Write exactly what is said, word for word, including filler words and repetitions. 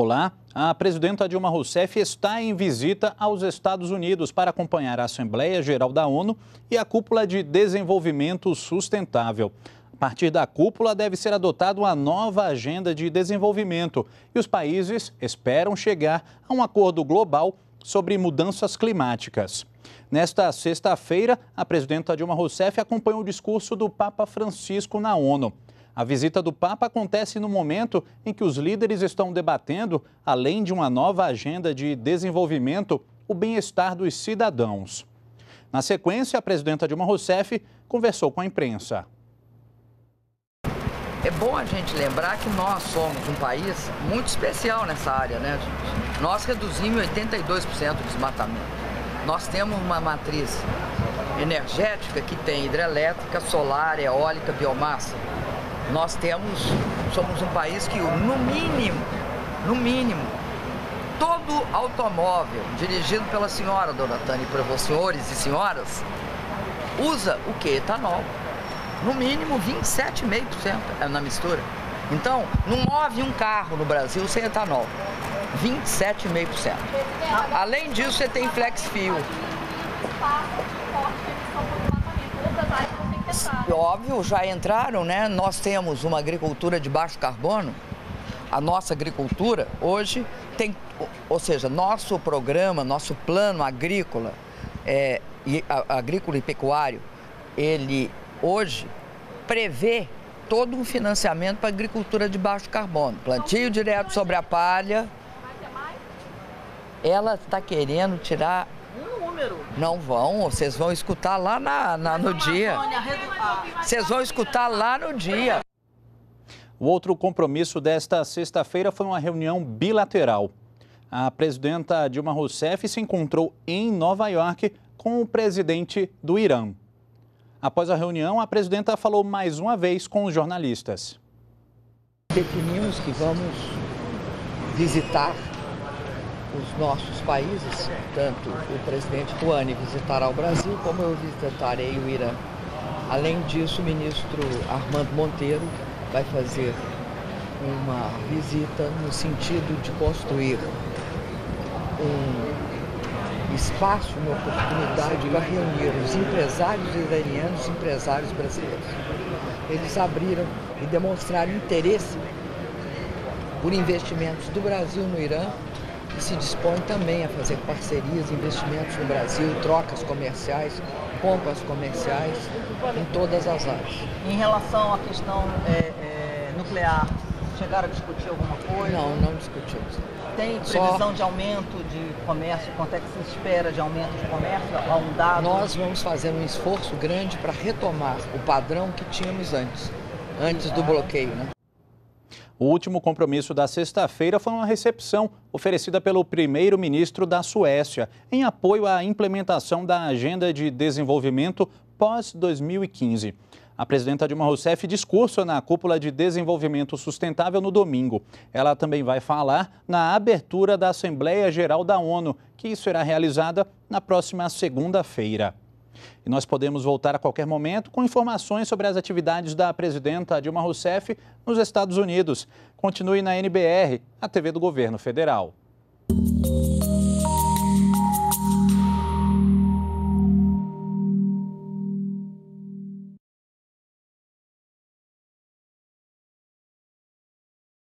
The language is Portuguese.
Olá, a presidenta Dilma Rousseff está em visita aos Estados Unidos para acompanhar a Assembleia Geral da ONU e a Cúpula de Desenvolvimento Sustentável. A partir da cúpula deve ser adotada uma nova agenda de desenvolvimento e os países esperam chegar a um acordo global sobre mudanças climáticas. Nesta sexta-feira, a presidenta Dilma Rousseff acompanhou o discurso do Papa Francisco na ONU. A visita do Papa acontece no momento em que os líderes estão debatendo, além de uma nova agenda de desenvolvimento, o bem-estar dos cidadãos. Na sequência, a presidenta Dilma Rousseff conversou com a imprensa. É bom a gente lembrar que nós somos um país muito especial nessa área, né, gente? Nós reduzimos oitenta e dois por cento do desmatamento. Nós temos uma matriz energética que tem hidrelétrica, solar, eólica, biomassa. Nós temos, somos um país que, no mínimo, no mínimo, todo automóvel dirigido pela senhora, dona Tânia, e para os senhores e senhoras, usa o que? Etanol. No mínimo, vinte e sete vírgula cinco por cento na mistura. Então, não move um carro no Brasil sem etanol. vinte e sete vírgula cinco por cento. Além disso, você tem flex-fuel. Óbvio, já entraram, né? Nós temos uma agricultura de baixo carbono. A nossa agricultura hoje tem, ou seja, nosso programa, nosso plano agrícola, é, e, a, agrícola e pecuário, ele hoje prevê todo um financiamento para a agricultura de baixo carbono. Plantio direto sobre a palha. Ela está querendo tirar... Não vão, vocês vão escutar lá na, na, no dia. Vocês vão escutar lá no dia. O outro compromisso desta sexta-feira foi uma reunião bilateral. A presidenta Dilma Rousseff se encontrou em Nova Iorque com o presidente do Irã. Após a reunião, a presidenta falou mais uma vez com os jornalistas. Definimos que vamos visitar os nossos países, tanto o presidente Rouhani visitará o Brasil, como eu visitarei o Irã. Além disso, o ministro Armando Monteiro vai fazer uma visita no sentido de construir um espaço, uma oportunidade para reunir os empresários iranianos e empresários brasileiros. Eles abriram e demonstraram interesse por investimentos do Brasil no Irã, e se dispõe também a fazer parcerias, investimentos no Brasil, trocas comerciais, compras comerciais, em todas as áreas. Em relação à questão é, é, nuclear, chegaram a discutir alguma coisa? Não, não discutimos. Tem previsão Só... de aumento de comércio? Quanto é que se espera de aumento de comércio? Há um dado? Nós vamos fazer um esforço grande para retomar o padrão que tínhamos antes, antes do bloqueio, né? O último compromisso da sexta-feira foi uma recepção oferecida pelo primeiro-ministro da Suécia em apoio à implementação da Agenda de Desenvolvimento pós dois mil e quinze. A presidenta Dilma Rousseff discursa na Cúpula de Desenvolvimento Sustentável no domingo. Ela também vai falar na abertura da Assembleia Geral da ONU, que será realizada na próxima segunda-feira. E nós podemos voltar a qualquer momento com informações sobre as atividades da presidenta Dilma Rousseff nos Estados Unidos. Continue na N B R, a T V do Governo Federal.